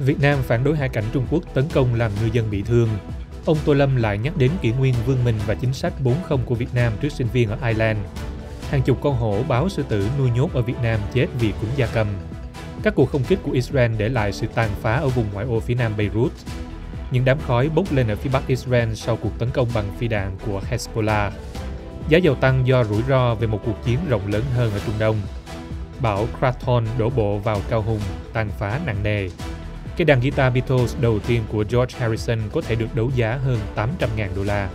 Việt Nam phản đối hải cảnh Trung Quốc tấn công làm ngư dân bị thương. Ông Tô Lâm lại nhắc đến kỷ nguyên vươn mình và chính sách 4.0 của Việt Nam trước sinh viên ở Ireland. Hàng chục con hổ báo sư tử nuôi nhốt ở Việt Nam chết vì cúm gia cầm. Các cuộc không kích của Israel để lại sự tàn phá ở vùng ngoại ô phía nam Beirut. Những đám khói bốc lên ở phía bắc Israel sau cuộc tấn công bằng phi đạn của Hezbollah. Giá dầu tăng do rủi ro về một cuộc chiến rộng lớn hơn ở Trung Đông. Bão Krathon đổ bộ vào Cao Hùng, tàn phá nặng nề. Cái đàn guitar Beatles đầu tiên của George Harrison có thể được đấu giá hơn $800.000.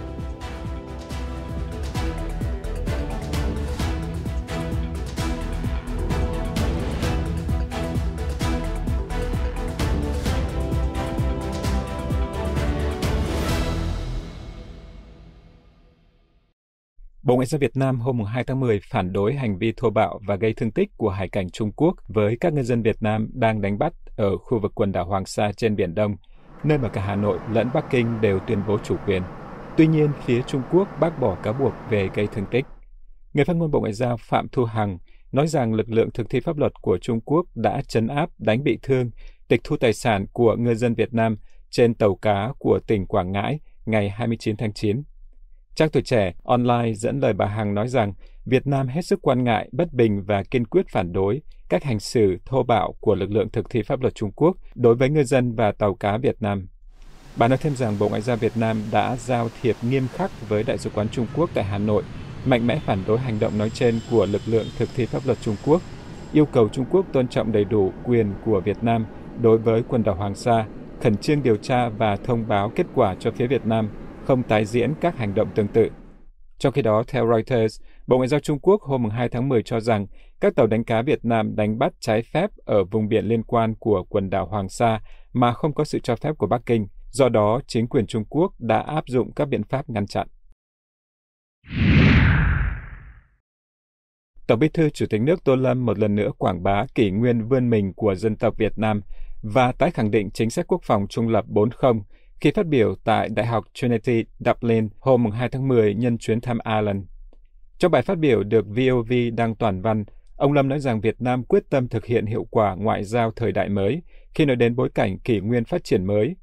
Bộ Ngoại giao Việt Nam hôm 2 tháng 10 phản đối hành vi thô bạo và gây thương tích của hải cảnh Trung Quốc với các ngư dân Việt Nam đang đánh bắt ở khu vực quần đảo Hoàng Sa trên Biển Đông, nơi mà cả Hà Nội lẫn Bắc Kinh đều tuyên bố chủ quyền. Tuy nhiên, phía Trung Quốc bác bỏ cáo buộc về gây thương tích. Người phát ngôn Bộ Ngoại giao Phạm Thu Hằng nói rằng lực lượng thực thi pháp luật của Trung Quốc đã trấn áp, đánh bị thương, tịch thu tài sản của ngư dân Việt Nam trên tàu cá của tỉnh Quảng Ngãi ngày 29 tháng 9. Trang Tuổi Trẻ online dẫn lời bà Hằng nói rằng Việt Nam hết sức quan ngại, bất bình và kiên quyết phản đối các hành xử thô bạo của lực lượng thực thi pháp luật Trung Quốc đối với ngư dân và tàu cá Việt Nam. Bà nói thêm rằng Bộ Ngoại giao Việt Nam đã giao thiệp nghiêm khắc với Đại sứ quán Trung Quốc tại Hà Nội, mạnh mẽ phản đối hành động nói trên của lực lượng thực thi pháp luật Trung Quốc, yêu cầu Trung Quốc tôn trọng đầy đủ quyền của Việt Nam đối với quần đảo Hoàng Sa, khẩn trương điều tra và thông báo kết quả cho phía Việt Nam, không tái diễn các hành động tương tự. Trong khi đó, theo Reuters, Bộ Ngoại giao Trung Quốc hôm 2 tháng 10 cho rằng các tàu đánh cá Việt Nam đánh bắt trái phép ở vùng biển liên quan của quần đảo Hoàng Sa mà không có sự cho phép của Bắc Kinh. Do đó, chính quyền Trung Quốc đã áp dụng các biện pháp ngăn chặn. Tổng Bí thư Chủ tịch nước Tô Lâm một lần nữa quảng bá kỷ nguyên vươn mình của dân tộc Việt Nam và tái khẳng định chính sách quốc phòng trung lập 4.0 khi phát biểu tại Đại học Trinity Dublin hôm 2 tháng 10 nhân chuyến thăm Ireland. Trong bài phát biểu được VOV đăng toàn văn, ông Lâm nói rằng Việt Nam quyết tâm thực hiện hiệu quả ngoại giao thời đại mới khi nói đến bối cảnh kỷ nguyên phát triển mới.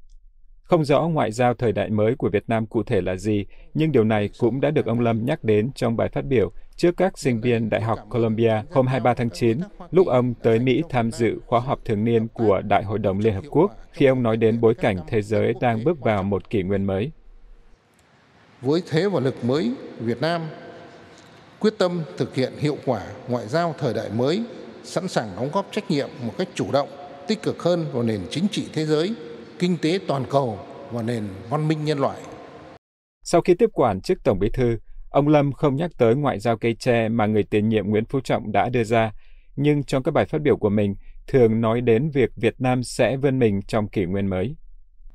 Không rõ ngoại giao thời đại mới của Việt Nam cụ thể là gì, nhưng điều này cũng đã được ông Lâm nhắc đến trong bài phát biểu trước các sinh viên Đại học Columbia hôm 23 tháng 9, lúc ông tới Mỹ tham dự khóa họp thường niên của Đại hội đồng Liên Hợp Quốc, khi ông nói đến bối cảnh thế giới đang bước vào một kỷ nguyên mới. Với thế và lực mới, Việt Nam quyết tâm thực hiện hiệu quả ngoại giao thời đại mới, sẵn sàng đóng góp trách nhiệm một cách chủ động, tích cực hơn vào nền chính trị thế giới, kinh tế toàn cầu và nền văn minh nhân loại. Sau khi tiếp quản chức Tổng Bí thư, ông Lâm không nhắc tới ngoại giao cây tre mà người tiền nhiệm Nguyễn Phú Trọng đã đưa ra, nhưng trong các bài phát biểu của mình thường nói đến việc Việt Nam sẽ vươn mình trong kỷ nguyên mới.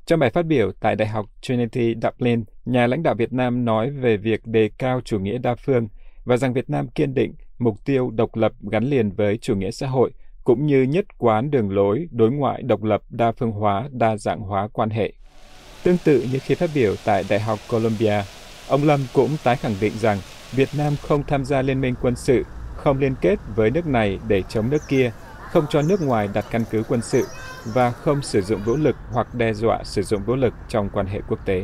Trong bài phát biểu tại Đại học Trinity Dublin, nhà lãnh đạo Việt Nam nói về việc đề cao chủ nghĩa đa phương và rằng Việt Nam kiên định mục tiêu độc lập gắn liền với chủ nghĩa xã hội, cũng như nhất quán đường lối đối ngoại độc lập, đa phương hóa, đa dạng hóa quan hệ. Tương tự như khi phát biểu tại Đại học Columbia, ông Lâm cũng tái khẳng định rằng Việt Nam không tham gia liên minh quân sự, không liên kết với nước này để chống nước kia, không cho nước ngoài đặt căn cứ quân sự và không sử dụng vũ lực hoặc đe dọa sử dụng vũ lực trong quan hệ quốc tế.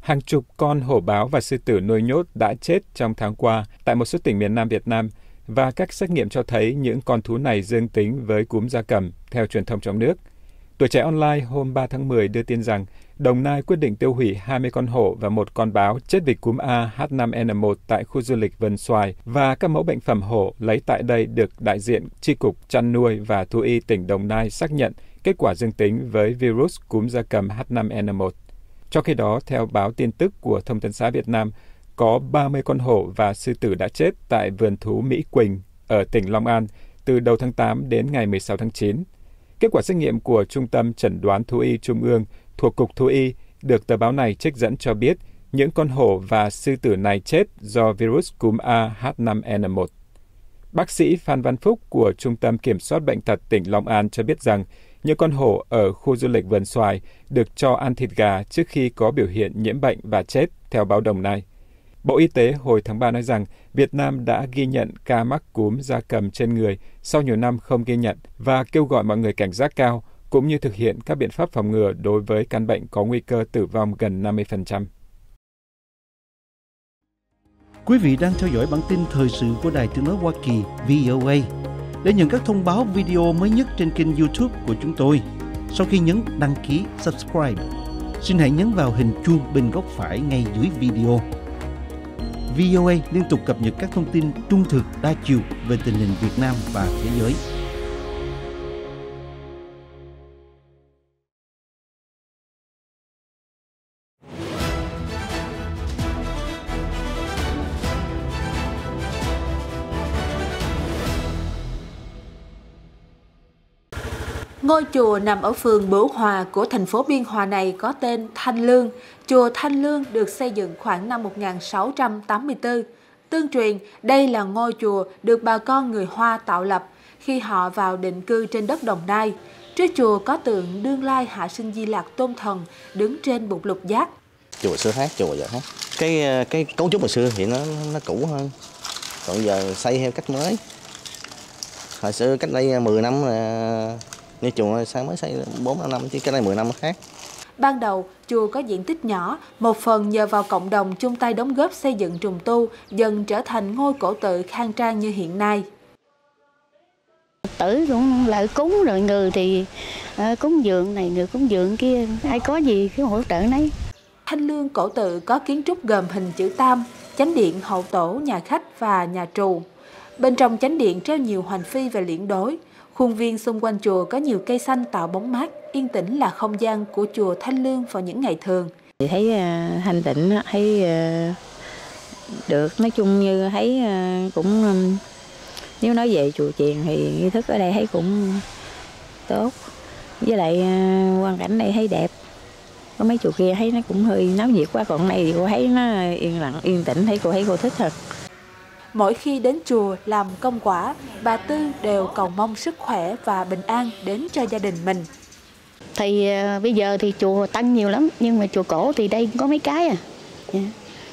Hàng chục con hổ báo và sư tử nuôi nhốt đã chết trong tháng qua tại một số tỉnh miền Nam Việt Nam và các xét nghiệm cho thấy những con thú này dương tính với cúm gia cầm, theo truyền thông trong nước. Tuổi Trẻ Online hôm 3 tháng 10 đưa tin rằng Đồng Nai quyết định tiêu hủy 20 con hổ và một con báo chết vì cúm A H5N1 tại khu du lịch Vườn Xoài và các mẫu bệnh phẩm hổ lấy tại đây được đại diện Chi cục Chăn nuôi và Thú y tỉnh Đồng Nai xác nhận kết quả dương tính với virus cúm gia cầm H5N1. Trong khi đó, theo báo tin tức của Thông tấn xã Việt Nam, có 30 con hổ và sư tử đã chết tại vườn thú Mỹ Quỳnh ở tỉnh Long An từ đầu tháng 8 đến ngày 16 tháng 9. Kết quả xét nghiệm của Trung tâm Chẩn đoán Thú y Trung ương thuộc Cục Thú y được tờ báo này trích dẫn cho biết những con hổ và sư tử này chết do virus cúm A H5N1. Bác sĩ Phan Văn Phúc của Trung tâm Kiểm soát Bệnh tật tỉnh Long An cho biết rằng những con hổ ở khu du lịch Vườn Xoài được cho ăn thịt gà trước khi có biểu hiện nhiễm bệnh và chết, theo báo Đồng Nai. Bộ Y tế hồi tháng 3 nói rằng Việt Nam đã ghi nhận ca mắc cúm gia cầm trên người sau nhiều năm không ghi nhận và kêu gọi mọi người cảnh giác cao, cũng như thực hiện các biện pháp phòng ngừa đối với căn bệnh có nguy cơ tử vong gần 50%. Quý vị đang theo dõi bản tin thời sự của Đài Tiếng nói Hoa Kỳ VOA. Để nhận các thông báo video mới nhất trên kênh YouTube của chúng tôi, sau khi nhấn đăng ký subscribe, xin hãy nhấn vào hình chuông bên góc phải ngay dưới video. VOA liên tục cập nhật các thông tin trung thực, đa chiều về tình hình Việt Nam và thế giới. Ngôi chùa nằm ở phường Bửu Hòa của thành phố Biên Hòa này có tên Thanh Lương. Chùa Thanh Lương được xây dựng khoảng năm 1684. Tương truyền, đây là ngôi chùa được bà con người Hoa tạo lập khi họ vào định cư trên đất Đồng Nai. Trước chùa có tượng Đương Lai Hạ Sinh Di Lạc Tôn Thần đứng trên bục lục giác. Chùa xưa khác, chùa giờ khác. Cái cấu trúc hồi xưa thì nó cũ hơn, còn giờ xây theo cách mới. Hồi xưa cách đây 10 năm là... Như chùa sáng mới xây 4-5 năm, chứ cái này 10 năm khác. Ban đầu, chùa có diện tích nhỏ, một phần nhờ vào cộng đồng chung tay đóng góp xây dựng trùng tu, dần trở thành ngôi cổ tự khang trang như hiện nay. Tử cũng lại cúng rồi, người thì cúng dường này, người cúng dường kia, ai có gì cứ hỗ trợ nấy. Thanh Lương cổ tự có kiến trúc gồm hình chữ tam, chánh điện, hậu tổ, nhà khách và nhà trù. Bên trong chánh điện treo nhiều hoành phi và liễn đối. Khuôn viên xung quanh chùa có nhiều cây xanh tạo bóng mát, yên tĩnh là không gian của chùa Thanh Lương vào những ngày thường. Thì thấy thanh tịnh, thấy được, nói chung như thấy cũng, nếu nói về chùa chiền thì nghi thức ở đây thấy cũng tốt. Với lại quan cảnh đây thấy đẹp, có mấy chùa kia thấy nó cũng hơi náo nhiệt quá, còn này thì cô thấy nó yên lặng, yên tĩnh, thấy cô thích thật. Mỗi khi đến chùa làm công quả, bà Tư đều cầu mong sức khỏe và bình an đến cho gia đình mình. Thì bây giờ thì chùa tăng nhiều lắm, nhưng mà chùa cổ thì đây có mấy cái à.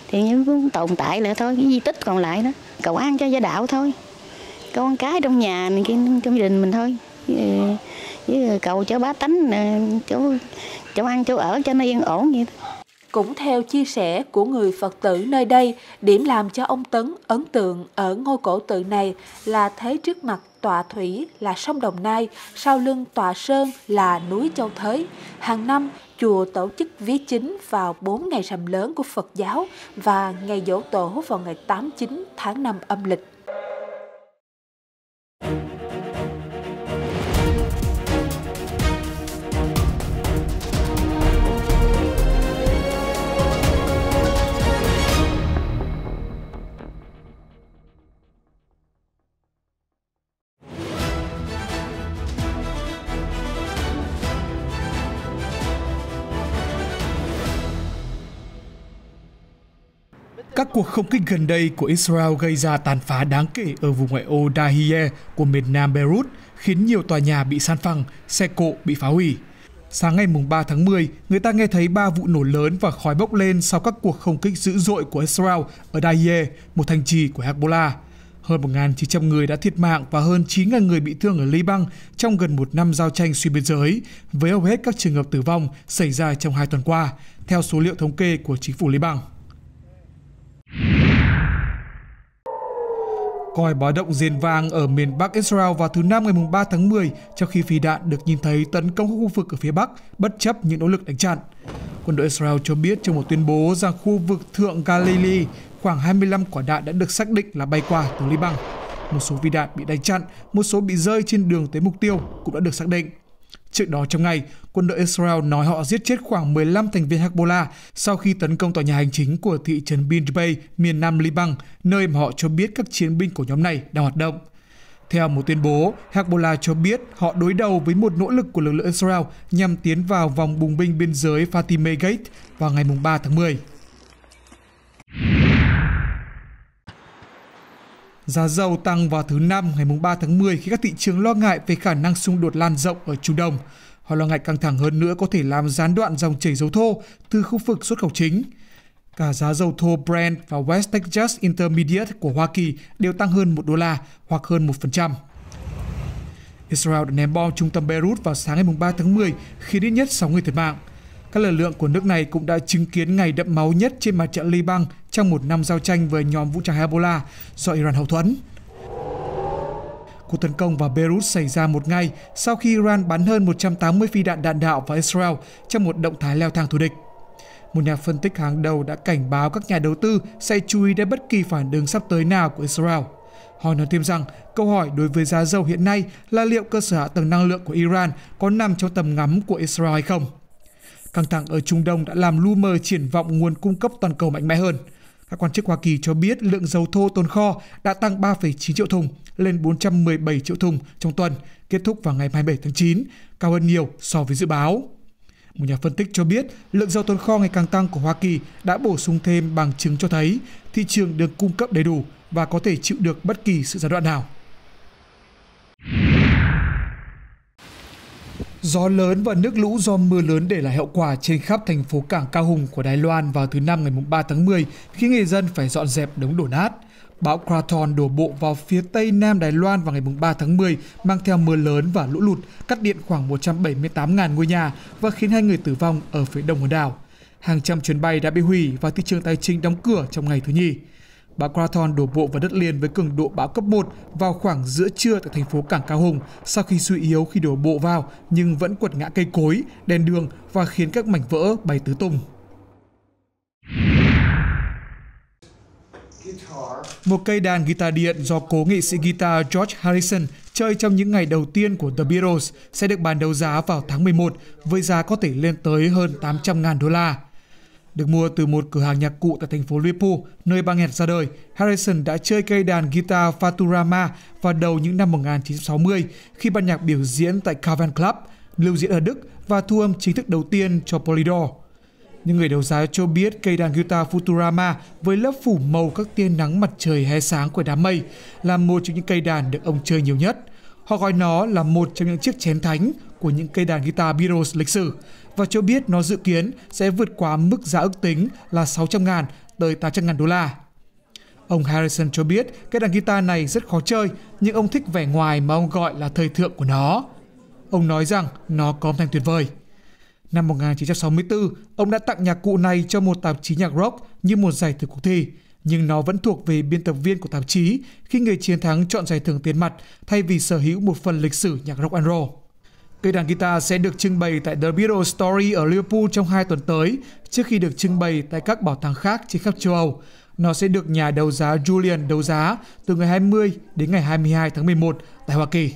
Thì những cũng tồn tại lại thôi, cái di tích còn lại đó, cầu an cho gia đạo thôi. Con cái trong nhà, trong gia đình mình thôi. Với cầu cho bá tánh, chỗ ăn, chỗ ở cho nó yên ổn vậy đó. Cũng theo chia sẻ của người Phật tử nơi đây, điểm làm cho ông Tấn ấn tượng ở ngôi cổ tự này là thấy trước mặt tọa thủy là sông Đồng Nai, sau lưng tọa sơn là núi Châu Thới. Hàng năm, chùa tổ chức vía chính vào 4 ngày rằm lớn của Phật giáo và ngày giỗ tổ vào ngày 8-9 tháng 5 âm lịch. Các cuộc không kích gần đây của Israel gây ra tàn phá đáng kể ở vùng ngoại ô Dahiyeh của miền nam Beirut, khiến nhiều tòa nhà bị san phẳng, xe cộ bị phá hủy. Sáng ngày 3 tháng 10, người ta nghe thấy 3 vụ nổ lớn và khói bốc lên sau các cuộc không kích dữ dội của Israel ở Dahiyeh, một thành trì của Hezbollah. Hơn 1.900 người đã thiệt mạng và hơn 9.000 người bị thương ở Liban trong gần một năm giao tranh xuyên biên giới, với hầu hết các trường hợp tử vong xảy ra trong 2 tuần qua, theo số liệu thống kê của chính phủ Liban. Còi báo động rền vang ở miền Bắc Israel vào thứ Năm ngày 3 tháng 10 trong khi phi đạn được nhìn thấy tấn công các khu vực ở phía Bắc bất chấp những nỗ lực đánh chặn. Quân đội Israel cho biết trong một tuyên bố rằng khu vực Thượng Galilee khoảng 25 quả đạn đã được xác định là bay qua từ Liban. Một số phi đạn bị đánh chặn, một số bị rơi trên đường tới mục tiêu cũng đã được xác định. Trước đó trong ngày, quân đội Israel nói họ giết chết khoảng 15 thành viên Hezbollah sau khi tấn công tòa nhà hành chính của thị trấn Beirut, miền nam Liban, nơi mà họ cho biết các chiến binh của nhóm này đang hoạt động. Theo một tuyên bố, Hezbollah cho biết họ đối đầu với một nỗ lực của lực lượng Israel nhằm tiến vào vòng bùng binh biên giới Fatimeh Gate vào ngày 3 tháng 10. Giá dầu tăng vào thứ Năm ngày 3 tháng 10 khi các thị trường lo ngại về khả năng xung đột lan rộng ở Trung Đông. Họ lo ngại căng thẳng hơn nữa có thể làm gián đoạn dòng chảy dầu thô từ khu vực xuất khẩu chính. Cả giá dầu thô Brent và West Texas Intermediate của Hoa Kỳ đều tăng hơn $1 hoặc hơn 1%. Israel đã ném bom trung tâm Beirut vào sáng ngày 3 tháng 10 khiến ít nhất 6 người thiệt mạng. Các lực lượng của nước này cũng đã chứng kiến ngày đẫm máu nhất trên mặt trận Liban trong một năm giao tranh với nhóm vũ trang Hezbollah do Iran hậu thuẫn. Cuộc tấn công vào Beirut xảy ra một ngày sau khi Iran bắn hơn 180 phi đạn đạn đạo vào Israel trong một động thái leo thang thù địch. Một nhà phân tích hàng đầu đã cảnh báo các nhà đầu tư sẽ chú ý đến bất kỳ phản ứng sắp tới nào của Israel. Họ nói thêm rằng câu hỏi đối với giá dầu hiện nay là liệu cơ sở hạ tầng năng lượng của Iran có nằm trong tầm ngắm của Israel hay không. Căng thẳng ở Trung Đông đã làm lu mờ triển vọng nguồn cung cấp toàn cầu mạnh mẽ hơn. Các quan chức Hoa Kỳ cho biết lượng dầu thô tồn kho đã tăng 3,9 triệu thùng lên 417 triệu thùng trong tuần, kết thúc vào ngày 27 tháng 9, cao hơn nhiều so với dự báo. Một nhà phân tích cho biết lượng dầu tồn kho ngày càng tăng của Hoa Kỳ đã bổ sung thêm bằng chứng cho thấy thị trường được cung cấp đầy đủ và có thể chịu được bất kỳ sự gián đoạn nào. Gió lớn và nước lũ do mưa lớn để lại hậu quả trên khắp thành phố cảng Cao Hùng của Đài Loan vào thứ Năm ngày 3 tháng 10 khi người dân phải dọn dẹp đống đổ nát. Bão Krathon đổ bộ vào phía tây nam Đài Loan vào ngày 3 tháng 10 mang theo mưa lớn và lũ lụt, cắt điện khoảng 178.000 ngôi nhà và khiến 2 người tử vong ở phía đông hòn đảo. Hàng trăm chuyến bay đã bị hủy và thị trường tài chính đóng cửa trong ngày thứ Nhì. Bão Krathon đổ bộ vào đất liền với cường độ bão cấp 1 vào khoảng giữa trưa tại thành phố cảng Cao Hùng sau khi suy yếu khi đổ bộ vào nhưng vẫn quật ngã cây cối, đèn đường và khiến các mảnh vỡ bay tứ tung. Một cây đàn guitar điện do cố nghệ sĩ guitar George Harrison chơi trong những ngày đầu tiên của The Beatles sẽ được bán đấu giá vào tháng 11 với giá có thể lên tới hơn $800.000. Được mua từ một cửa hàng nhạc cụ tại thành phố Liverpool, nơi ban nhạc ra đời, Harrison đã chơi cây đàn guitar Futurama vào đầu những năm 1960 khi ban nhạc biểu diễn tại Cavern Club, lưu diễn ở Đức và thu âm chính thức đầu tiên cho Polydor. Những người đấu giá cho biết cây đàn guitar Futurama với lớp phủ màu các tia nắng mặt trời hé sáng của đám mây là một trong những cây đàn được ông chơi nhiều nhất. Họ gọi nó là một trong những chiếc chén thánh của những cây đàn guitar Beatles lịch sử và cho biết nó dự kiến sẽ vượt quá mức giá ước tính là $600.000 tới $800.000. Ông Harrison cho biết cây đàn guitar này rất khó chơi nhưng ông thích vẻ ngoài mà ông gọi là thời thượng của nó. Ông nói rằng nó có âm thanh tuyệt vời. Năm 1964, ông đã tặng nhạc cụ này cho một tạp chí nhạc rock như một giải thưởng cuộc thi, nhưng nó vẫn thuộc về biên tập viên của tạp chí khi người chiến thắng chọn giải thưởng tiền mặt thay vì sở hữu một phần lịch sử nhạc rock and roll. Cây đàn guitar sẽ được trưng bày tại The Beatles Story ở Liverpool trong 2 tuần tới trước khi được trưng bày tại các bảo tàng khác trên khắp châu Âu. Nó sẽ được nhà đấu giá Julian đấu giá từ ngày 20 đến ngày 22 tháng 11 tại Hoa Kỳ.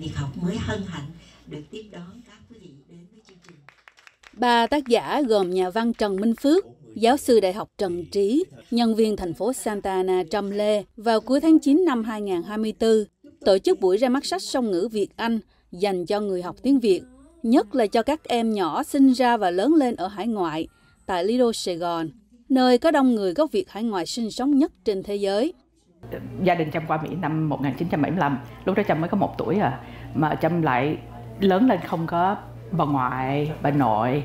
Việc học mới hân hạnh được tiếp đón các quý vị đến với chương trình. 3 tác giả gồm nhà văn Trần Minh Phước, giáo sư Đại học Trần Trí, nhân viên thành phố Santa Ana Trâm Lê vào cuối tháng 9 năm 2024 tổ chức buổi ra mắt sách song ngữ Việt Anh dành cho người học tiếng Việt, nhất là cho các em nhỏ sinh ra và lớn lên ở hải ngoại tại Lido Sài Gòn, nơi có đông người gốc Việt hải ngoại sinh sống nhất trên thế giới. Gia đình Trâm qua Mỹ năm 1975, lúc đó Trâm mới có 1 tuổi à, mà Trâm lại lớn lên không có bà ngoại, bà nội,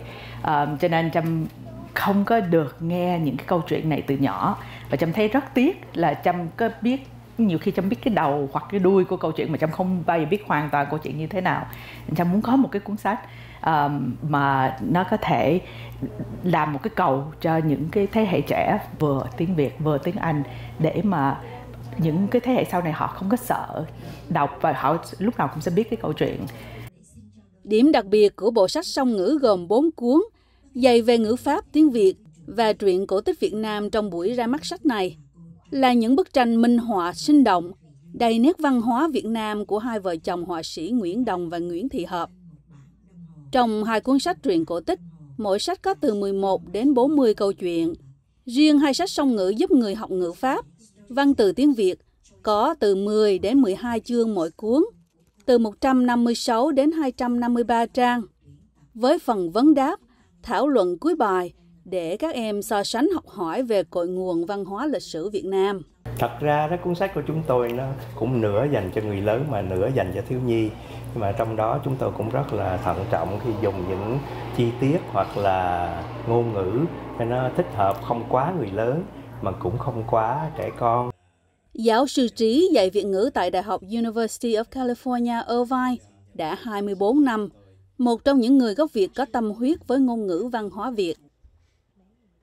cho nên Trâm không có được nghe những cái câu chuyện này từ nhỏ. Và Trâm thấy rất tiếc là Trâm có biết, nhiều khi Trâm biết cái đầu hoặc cái đuôi của câu chuyện mà Trâm không bao biết hoàn toàn câu chuyện như thế nào. Trâm muốn có một cái cuốn sách mà nó có thể làm một cái cầu cho những cái thế hệ trẻ vừa tiếng Việt vừa tiếng Anh để mà những cái thế hệ sau này họ không có sợ đọc và họ lúc nào cũng sẽ biết cái câu chuyện. Điểm đặc biệt của bộ sách song ngữ gồm 4 cuốn, dày về ngữ pháp tiếng Việt và truyện cổ tích Việt Nam trong buổi ra mắt sách này là những bức tranh minh họa sinh động, đầy nét văn hóa Việt Nam của hai vợ chồng họa sĩ Nguyễn Đồng và Nguyễn Thị Hợp. Trong 2 cuốn sách truyện cổ tích, mỗi sách có từ 11 đến 40 câu chuyện. Riêng 2 sách song ngữ giúp người học ngữ pháp, văn từ tiếng Việt có từ 10 đến 12 chương mỗi cuốn, từ 156 đến 253 trang, với phần vấn đáp, thảo luận cuối bài để các em so sánh học hỏi về cội nguồn văn hóa lịch sử Việt Nam. Thật ra đó, cuốn sách của chúng tôi nó cũng nửa dành cho người lớn mà nửa dành cho thiếu nhi. Nhưng mà trong đó chúng tôi cũng rất là thận trọng khi dùng những chi tiết hoặc là ngôn ngữ cho nó thích hợp, không quá người lớn mà cũng không quá trẻ con. Giáo sư Trí dạy Việt ngữ tại Đại học University of California, Irvine đã 24 năm, một trong những người gốc Việt có tâm huyết với ngôn ngữ văn hóa Việt.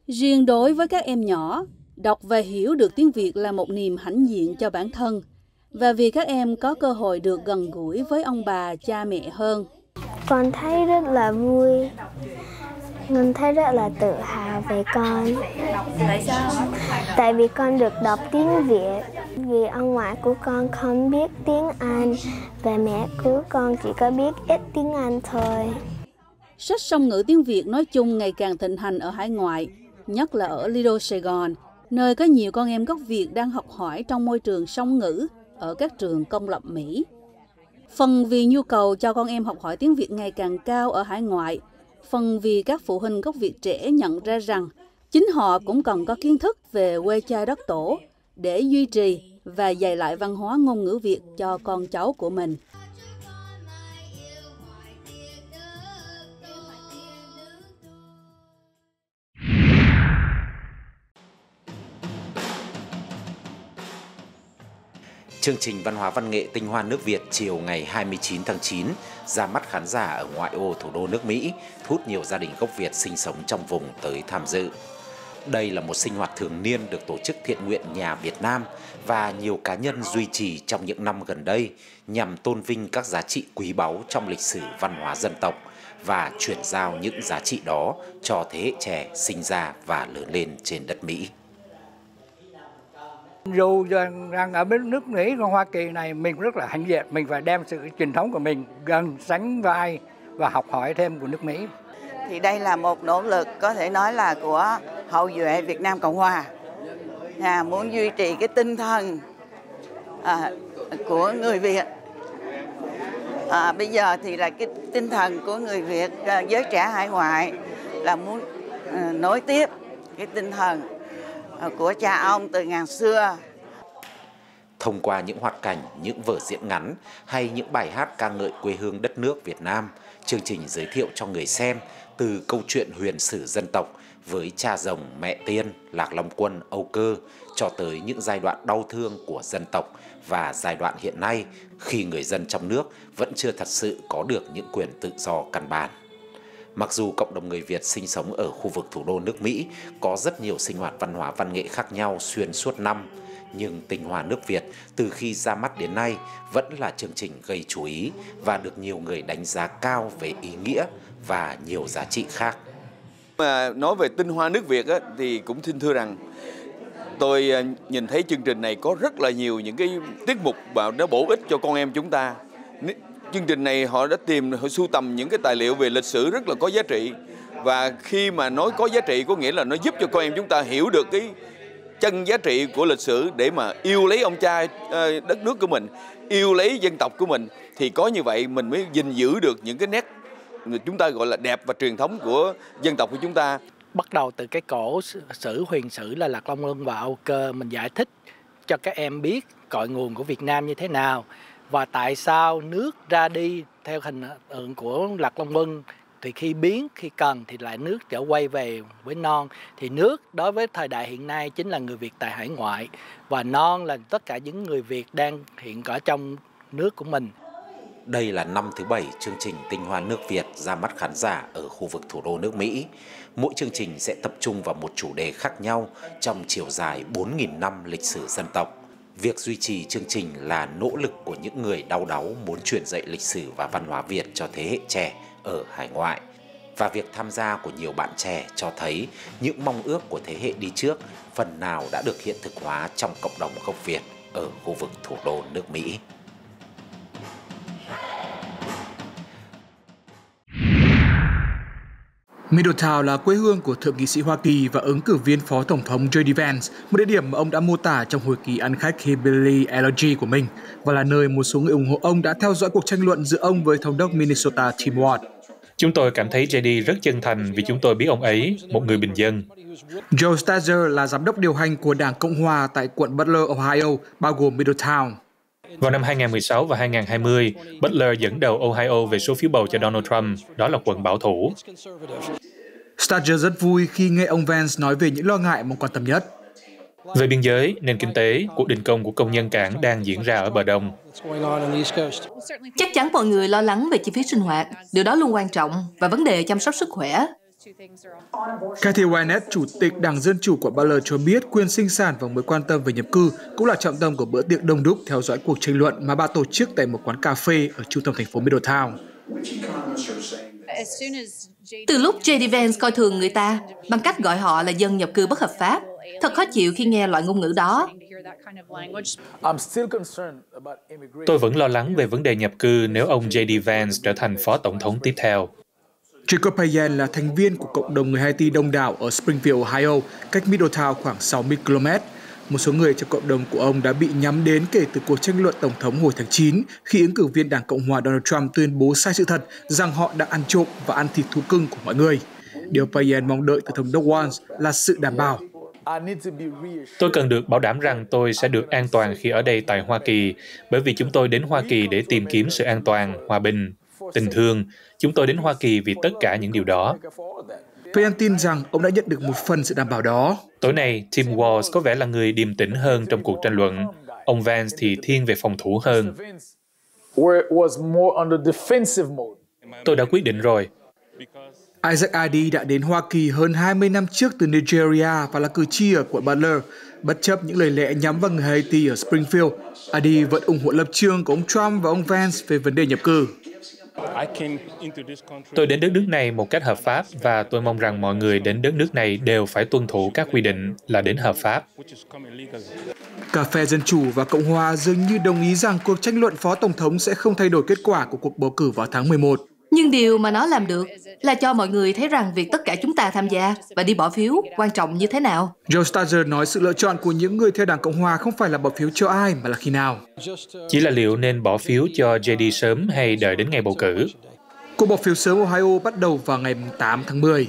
Riêng đối với các em nhỏ, đọc và hiểu được tiếng Việt là một niềm hãnh diện cho bản thân, và vì các em có cơ hội được gần gũi với ông bà, cha mẹ hơn. Con thấy rất là vui, con thấy rất là tự hào về con. Tại sao? Tại vì con được đọc tiếng Việt, vì ông ngoại của con không biết tiếng Anh và mẹ của con chỉ có biết ít tiếng Anh thôi. Sách song ngữ tiếng Việt nói chung ngày càng thịnh hành ở hải ngoại, nhất là ở Lido Sài Gòn, nơi có nhiều con em gốc Việt đang học hỏi trong môi trường song ngữ ở các trường công lập Mỹ. Phần vì nhu cầu cho con em học hỏi tiếng Việt ngày càng cao ở hải ngoại, phần vì các phụ huynh gốc Việt trẻ nhận ra rằng chính họ cũng cần có kiến thức về quê cha đất tổ để duy trì và dạy lại văn hóa ngôn ngữ Việt cho con cháu của mình. Chương trình Văn hóa Văn nghệ Tinh hoa nước Việt chiều ngày 29 tháng 9 ra mắt khán giả ở ngoại ô thủ đô nước Mỹ, thu hút nhiều gia đình gốc Việt sinh sống trong vùng tới tham dự. Đây là một sinh hoạt thường niên được tổ chức thiện nguyện nhà Việt Nam và nhiều cá nhân duy trì trong những năm gần đây nhằm tôn vinh các giá trị quý báu trong lịch sử văn hóa dân tộc và chuyển giao những giá trị đó cho thế hệ trẻ sinh ra và lớn lên trên đất Mỹ. Dù rằng ở bên nước Mỹ và Hoa Kỳ này mình rất là hãnh diện, mình phải đem sự truyền thống của mình gần sánh vai và học hỏi thêm của nước Mỹ. Thì đây là một nỗ lực có thể nói là của hậu duệ Việt Nam Cộng Hòa, muốn duy trì cái tinh thần của người Việt. Bây giờ thì là cái tinh thần của người Việt, giới trẻ hải ngoại là muốn nối tiếp cái tinh thần của cha ông từ ngàn xưa. Thông qua những hoạt cảnh, những vở diễn ngắn hay những bài hát ca ngợi quê hương đất nước Việt Nam, chương trình giới thiệu cho người xem từ câu chuyện huyền sử dân tộc với cha rồng, mẹ tiên, Lạc Long Quân, Âu Cơ cho tới những giai đoạn đau thương của dân tộc và giai đoạn hiện nay khi người dân trong nước vẫn chưa thật sự có được những quyền tự do căn bản. Mặc dù cộng đồng người Việt sinh sống ở khu vực thủ đô nước Mỹ có rất nhiều sinh hoạt văn hóa văn nghệ khác nhau xuyên suốt năm, nhưng Tinh hoa nước Việt từ khi ra mắt đến nay vẫn là chương trình gây chú ý và được nhiều người đánh giá cao về ý nghĩa và nhiều giá trị khác. Mà nói về Tinh hoa nước Việt thì cũng xin thưa rằng tôi nhìn thấy chương trình này có rất là nhiều những cái tiết mục mà nó bổ ích cho con em chúng ta. Chương trình này họ đã sưu tầm những cái tài liệu về lịch sử rất là có giá trị, và khi mà nói có giá trị có nghĩa là nó giúp cho con em chúng ta hiểu được cái chân giá trị của lịch sử để mà yêu lấy ông cha đất nước của mình, yêu lấy dân tộc của mình, thì có như vậy mình mới gìn giữ được những cái nét chúng ta gọi là đẹp và truyền thống của dân tộc của chúng ta. Bắt đầu từ cái cổ sử huyền sử là Lạc Long Quân và Âu Cơ, mình giải thích cho các em biết cội nguồn của Việt Nam như thế nào. Và tại sao nước ra đi theo hình tượng của Lạc Long Quân thì khi biến, khi cần thì lại nước trở quay về với non. Thì nước đối với thời đại hiện nay chính là người Việt tại hải ngoại, và non là tất cả những người Việt đang hiện ở trong nước của mình. Đây là năm thứ 7 chương trình Tinh hoa nước Việt ra mắt khán giả ở khu vực thủ đô nước Mỹ. Mỗi chương trình sẽ tập trung vào một chủ đề khác nhau trong chiều dài 4.000 năm lịch sử dân tộc. Việc duy trì chương trình là nỗ lực của những người đau đáu muốn truyền dạy lịch sử và văn hóa Việt cho thế hệ trẻ ở hải ngoại. Và việc tham gia của nhiều bạn trẻ cho thấy những mong ước của thế hệ đi trước phần nào đã được hiện thực hóa trong cộng đồng gốc Việt ở khu vực thủ đô nước Mỹ. Middletown là quê hương của Thượng nghị sĩ Hoa Kỳ và ứng cử viên Phó Tổng thống JD Vance, một địa điểm mà ông đã mô tả trong hồi ký ăn khách Hillbilly Elegy của mình, và là nơi một số người ủng hộ ông đã theo dõi cuộc tranh luận giữa ông với thống đốc Minnesota Tim Walz. Chúng tôi cảm thấy JD rất chân thành vì chúng tôi biết ông ấy, một người bình dân. Joe Stazer là giám đốc điều hành của Đảng Cộng Hòa tại quận Butler, Ohio, bao gồm Middletown. Vào năm 2016 và 2020, Butler dẫn đầu Ohio về số phiếu bầu cho Donald Trump, đó là quận bảo thủ. Stazer rất vui khi nghe ông Vance nói về những lo ngại mà quan tâm nhất. Về biên giới, nền kinh tế, cuộc đình công của công nhân cảng đang diễn ra ở bờ Đông. Chắc chắn mọi người lo lắng về chi phí sinh hoạt, điều đó luôn quan trọng, và vấn đề chăm sóc sức khỏe. Kathy Wynette, Chủ tịch Đảng Dân Chủ của Butler cho biết quyền sinh sản và mối quan tâm về nhập cư cũng là trọng tâm của bữa tiệc đông đúc theo dõi cuộc tranh luận mà bà tổ chức tại một quán cà phê ở trung tâm thành phố Middletown. Từ lúc JD Vance coi thường người ta bằng cách gọi họ là dân nhập cư bất hợp pháp, thật khó chịu khi nghe loại ngôn ngữ đó. Tôi vẫn lo lắng về vấn đề nhập cư nếu ông JD Vance trở thành phó tổng thống tiếp theo. Jacob Payen là thành viên của cộng đồng người Haiti đông đảo ở Springfield, Ohio, cách Middletown khoảng 60 km. Một số người trong cộng đồng của ông đã bị nhắm đến kể từ cuộc tranh luận tổng thống hồi tháng 9 khi ứng cử viên Đảng Cộng Hòa Donald Trump tuyên bố sai sự thật rằng họ đã ăn trộm và ăn thịt thú cưng của mọi người. Điều Payen mong đợi từ Thống đốc Walz là sự đảm bảo. Tôi cần được bảo đảm rằng tôi sẽ được an toàn khi ở đây tại Hoa Kỳ, bởi vì chúng tôi đến Hoa Kỳ để tìm kiếm sự an toàn, hòa bình, tình thương. Chúng tôi đến Hoa Kỳ vì tất cả những điều đó. Payen tin rằng ông đã nhận được một phần sự đảm bảo đó. Tối nay, Tim Walz có vẻ là người điềm tĩnh hơn trong cuộc tranh luận. Ông Vance thì thiên về phòng thủ hơn. Tôi đã quyết định rồi. Isaac Adi đã đến Hoa Kỳ hơn 20 năm trước từ Nigeria và là cử tri ở quận Butler. Bất chấp những lời lẽ nhắm vào người Haiti ở Springfield, Adi vẫn ủng hộ lập trường của ông Trump và ông Vance về vấn đề nhập cư. Tôi đến đất nước này một cách hợp pháp và tôi mong rằng mọi người đến đất nước này đều phải tuân thủ các quy định là đến hợp pháp. Cả phe Dân Chủ và Cộng Hòa dường như đồng ý rằng cuộc tranh luận phó tổng thống sẽ không thay đổi kết quả của cuộc bầu cử vào tháng 11. Nhưng điều mà nó làm được là cho mọi người thấy rằng việc tất cả chúng ta tham gia và đi bỏ phiếu quan trọng như thế nào. Joe Stazer nói sự lựa chọn của những người theo Đảng Cộng Hòa không phải là bỏ phiếu cho ai mà là khi nào. Chỉ là liệu nên bỏ phiếu cho JD sớm hay đợi đến ngày bầu cử. Cuộc bỏ phiếu sớm Ohio bắt đầu vào ngày 8 tháng 10.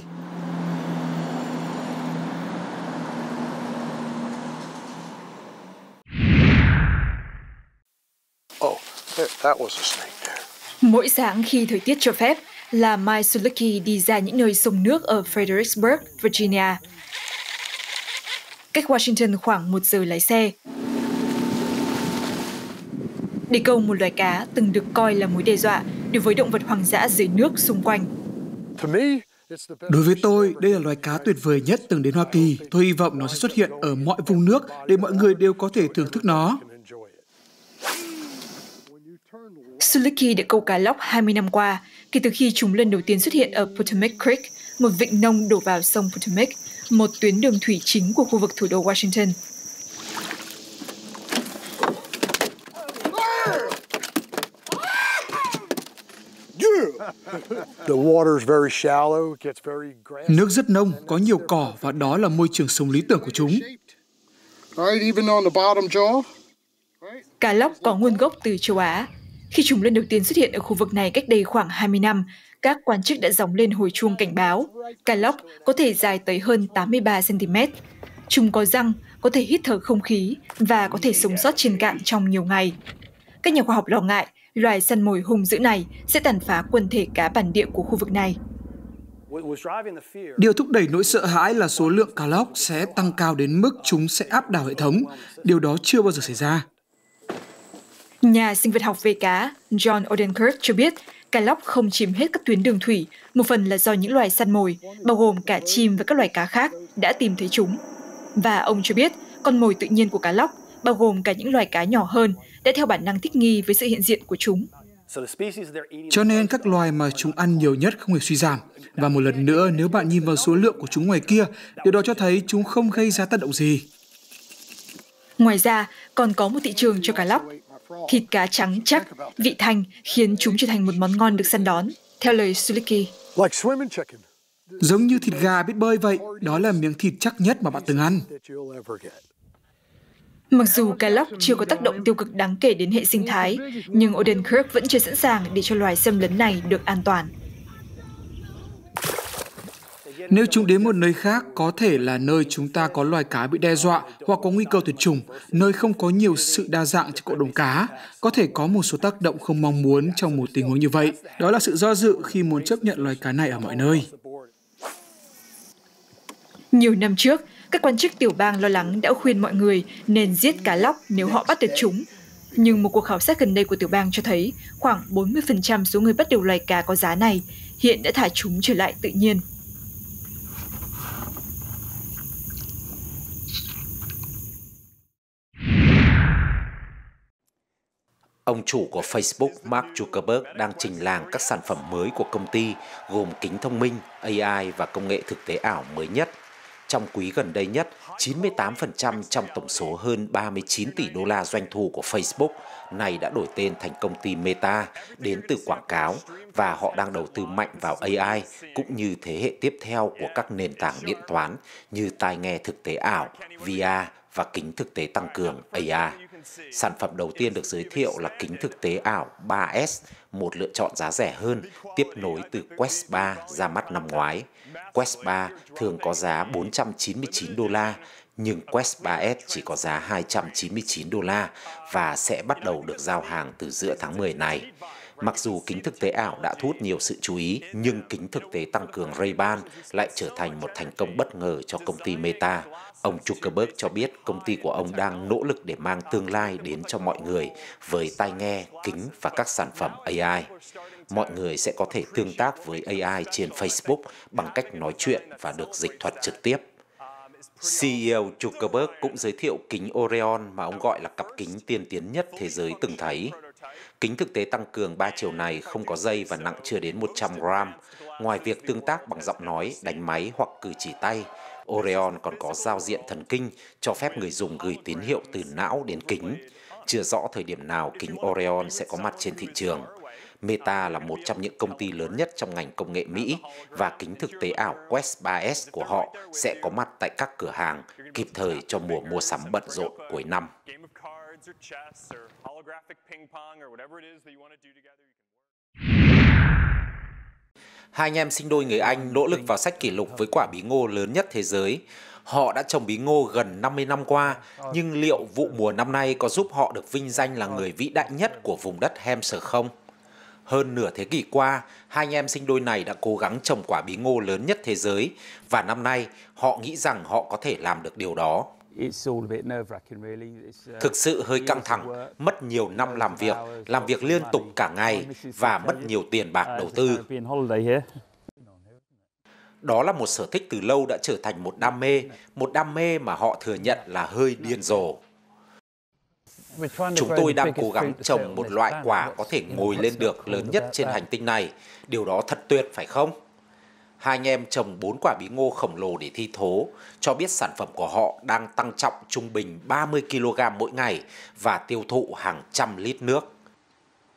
Mỗi sáng khi thời tiết cho phép là Mike Sulicki đi ra những nơi sông nước ở Fredericksburg, Virginia, cách Washington khoảng 1 giờ lái xe, để câu một loài cá từng được coi là mối đe dọa đối với động vật hoang dã dưới nước xung quanh. Đối với tôi, đây là loài cá tuyệt vời nhất từng đến Hoa Kỳ. Tôi hy vọng nó sẽ xuất hiện ở mọi vùng nước để mọi người đều có thể thưởng thức nó. Sulicki đã câu cá lóc 20 năm qua, kể từ khi chúng lần đầu tiên xuất hiện ở Potomac Creek, một vịnh nông đổ vào sông Potomac, một tuyến đường thủy chính của khu vực thủ đô Washington. Nước rất nông, có nhiều cỏ và đó là môi trường sống lý tưởng của chúng. Cá lóc có nguồn gốc từ châu Á. Khi chúng lần đầu tiên xuất hiện ở khu vực này cách đây khoảng 20 năm, các quan chức đã gióng lên hồi chuông cảnh báo. Cá lóc có thể dài tới hơn 83 cm. Chúng có răng, có thể hít thở không khí và có thể sống sót trên cạn trong nhiều ngày. Các nhà khoa học lo ngại loài săn mồi hung dữ này sẽ tàn phá quần thể cá bản địa của khu vực này. Điều thúc đẩy nỗi sợ hãi là số lượng cá lóc sẽ tăng cao đến mức chúng sẽ áp đảo hệ thống. Điều đó chưa bao giờ xảy ra. Nhà sinh vật học về cá John Odenkirk cho biết cá lóc không chiếm hết các tuyến đường thủy, một phần là do những loài săn mồi, bao gồm cả chim và các loài cá khác, đã tìm thấy chúng. Và ông cho biết con mồi tự nhiên của cá lóc, bao gồm cả những loài cá nhỏ hơn, đã theo bản năng thích nghi với sự hiện diện của chúng. Cho nên các loài mà chúng ăn nhiều nhất không hề suy giảm. Và một lần nữa, nếu bạn nhìn vào số lượng của chúng ngoài kia, điều đó cho thấy chúng không gây ra tác động gì. Ngoài ra, còn có một thị trường cho cá lóc. Thịt cá trắng chắc, vị thanh khiến chúng trở thành một món ngon được săn đón, theo lời Sulicki. Giống như thịt gà biết bơi vậy, đó là miếng thịt chắc nhất mà bạn từng ăn. Mặc dù cá lóc chưa có tác động tiêu cực đáng kể đến hệ sinh thái, nhưng Odenkirk vẫn chưa sẵn sàng để cho loài xâm lấn này được an toàn. Nếu chúng đến một nơi khác, có thể là nơi chúng ta có loài cá bị đe dọa hoặc có nguy cơ tuyệt chủng, nơi không có nhiều sự đa dạng cho cộng đồng cá, có thể có một số tác động không mong muốn trong một tình huống như vậy. Đó là sự do dự khi muốn chấp nhận loài cá này ở mọi nơi. Nhiều năm trước, các quan chức tiểu bang lo lắng đã khuyên mọi người nên giết cá lóc nếu họ bắt được chúng. Nhưng một cuộc khảo sát gần đây của tiểu bang cho thấy khoảng 40% số người bắt được loài cá có giá này hiện đã thả chúng trở lại tự nhiên. Ông chủ của Facebook Mark Zuckerberg đang trình làng các sản phẩm mới của công ty gồm kính thông minh, AI và công nghệ thực tế ảo mới nhất. Trong quý gần đây nhất, 98% trong tổng số hơn 39 tỷ đô la doanh thu của Facebook này đã đổi tên thành công ty Meta đến từ quảng cáo, và họ đang đầu tư mạnh vào AI cũng như thế hệ tiếp theo của các nền tảng điện toán như tai nghe thực tế ảo, VR và kính thực tế tăng cường AR. Sản phẩm đầu tiên được giới thiệu là kính thực tế ảo 3S, một lựa chọn giá rẻ hơn, tiếp nối từ Quest 3 ra mắt năm ngoái. Quest 3 thường có giá 499 đô la, nhưng Quest 3S chỉ có giá 299 đô la và sẽ bắt đầu được giao hàng từ giữa tháng 10 này. Mặc dù kính thực tế ảo đã thu hút nhiều sự chú ý, nhưng kính thực tế tăng cường Ray-Ban lại trở thành một thành công bất ngờ cho công ty Meta. Ông Zuckerberg cho biết công ty của ông đang nỗ lực để mang tương lai đến cho mọi người với tai nghe, kính và các sản phẩm AI. Mọi người sẽ có thể tương tác với AI trên Facebook bằng cách nói chuyện và được dịch thuật trực tiếp. CEO Zuckerberg cũng giới thiệu kính Orion mà ông gọi là cặp kính tiên tiến nhất thế giới từng thấy. Kính thực tế tăng cường 3 chiều này không có dây và nặng chưa đến 100 gram. Ngoài việc tương tác bằng giọng nói, đánh máy hoặc cử chỉ tay, Orion còn có giao diện thần kinh cho phép người dùng gửi tín hiệu từ não đến kính. Chưa rõ thời điểm nào kính Orion sẽ có mặt trên thị trường. Meta là một trong những công ty lớn nhất trong ngành công nghệ Mỹ và kính thực tế ảo Quest 3S của họ sẽ có mặt tại các cửa hàng kịp thời cho mùa mua sắm bận rộn cuối năm. Hai anh em sinh đôi người Anh nỗ lực vào sách kỷ lục với quả bí ngô lớn nhất thế giới. Họ đã trồng bí ngô gần 50 năm qua, nhưng liệu vụ mùa năm nay có giúp họ được vinh danh là người vĩ đại nhất của vùng đất Hampshire không? Hơn nửa thế kỷ qua, hai anh em sinh đôi này đã cố gắng trồng quả bí ngô lớn nhất thế giới, và năm nay họ nghĩ rằng họ có thể làm được điều đó. Thực sự hơi căng thẳng, mất nhiều năm làm việc liên tục cả ngày và mất nhiều tiền bạc đầu tư. Đó là một sở thích từ lâu đã trở thành một đam mê mà họ thừa nhận là hơi điên rồ. Chúng tôi đang cố gắng trồng một loại quả có thể ngồi lên được lớn nhất trên hành tinh này. Điều đó thật tuyệt phải không? Hai anh em trồng 4 quả bí ngô khổng lồ để thi thố, cho biết sản phẩm của họ đang tăng trọng trung bình 30 kg mỗi ngày và tiêu thụ hàng trăm lít nước.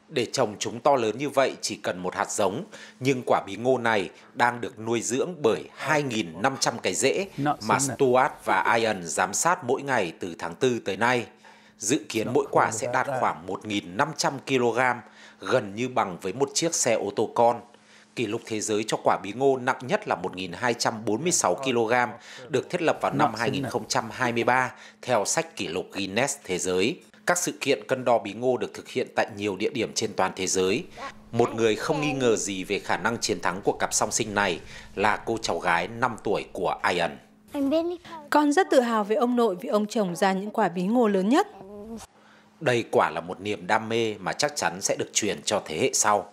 Để trồng chúng to lớn như vậy chỉ cần một hạt giống, nhưng quả bí ngô này đang được nuôi dưỡng bởi 2.500 cái rễ mà Stuart và Ian giám sát mỗi ngày từ tháng 4 tới nay. Dự kiến mỗi quả sẽ đạt khoảng 1.500 kg, gần như bằng với một chiếc xe ô tô con. Kỷ lục thế giới cho quả bí ngô nặng nhất là 1.246 kg, được thiết lập vào năm 2023 theo sách kỷ lục Guinness Thế giới. Các sự kiện cân đo bí ngô được thực hiện tại nhiều địa điểm trên toàn thế giới. Một người không nghi ngờ gì về khả năng chiến thắng của cặp song sinh này là cô cháu gái 5 tuổi của Ian. Con rất tự hào về ông nội vì ông trồng ra những quả bí ngô lớn nhất. Đây quả là một niềm đam mê mà chắc chắn sẽ được truyền cho thế hệ sau.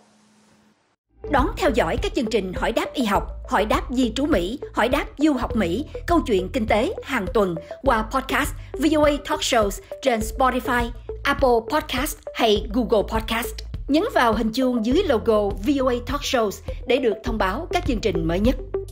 Đón theo dõi các chương trình Hỏi đáp y học, Hỏi đáp di trú Mỹ, Hỏi đáp du học Mỹ, Câu chuyện kinh tế hàng tuần qua podcast VOA Talk Shows trên Spotify, Apple Podcast hay Google Podcast. Nhấn vào hình chuông dưới logo VOA Talk Shows để được thông báo các chương trình mới nhất.